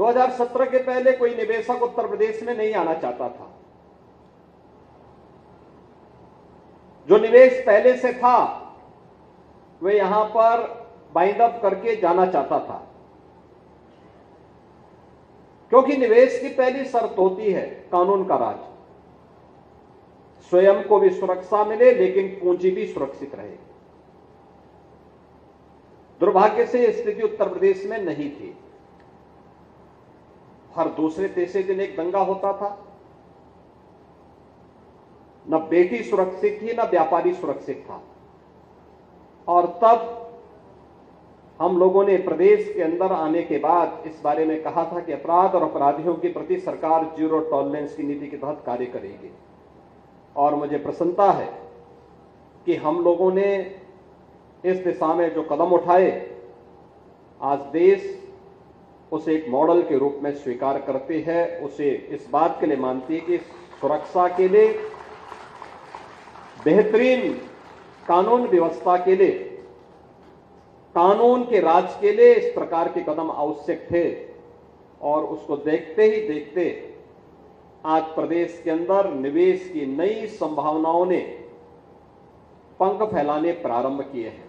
2017 के पहले कोई निवेशक उत्तर प्रदेश में नहीं आना चाहता था। जो निवेश पहले से था वह यहां पर बाइंड अप करके जाना चाहता था, क्योंकि निवेश की पहली शर्त होती है कानून का राज। स्वयं को भी सुरक्षा मिले लेकिन पूंजी भी सुरक्षित रहे। दुर्भाग्य से यह स्थिति उत्तर प्रदेश में नहीं थी। हर दूसरे तीसरे दिन एक दंगा होता था। न बेटी सुरक्षित थी, न व्यापारी सुरक्षित था। और तब हम लोगों ने प्रदेश के अंदर आने के बाद इस बारे में कहा था कि अपराध और अपराधियों के प्रति सरकार जीरो टॉलरेंस की नीति के तहत कार्य करेगी। और मुझे प्रसन्नता है कि हम लोगों ने इस दिशा में जो कदम उठाए, आज देश उसे एक मॉडल के रूप में स्वीकार करते हैं, उसे इस बात के लिए मानती है कि सुरक्षा के लिए, बेहतरीन कानून व्यवस्था के लिए, कानून के राज के लिए इस प्रकार के कदम आवश्यक थे। और उसको देखते ही देखते आज प्रदेश के अंदर निवेश की नई संभावनाओं ने पंख फैलाने प्रारंभ किए हैं।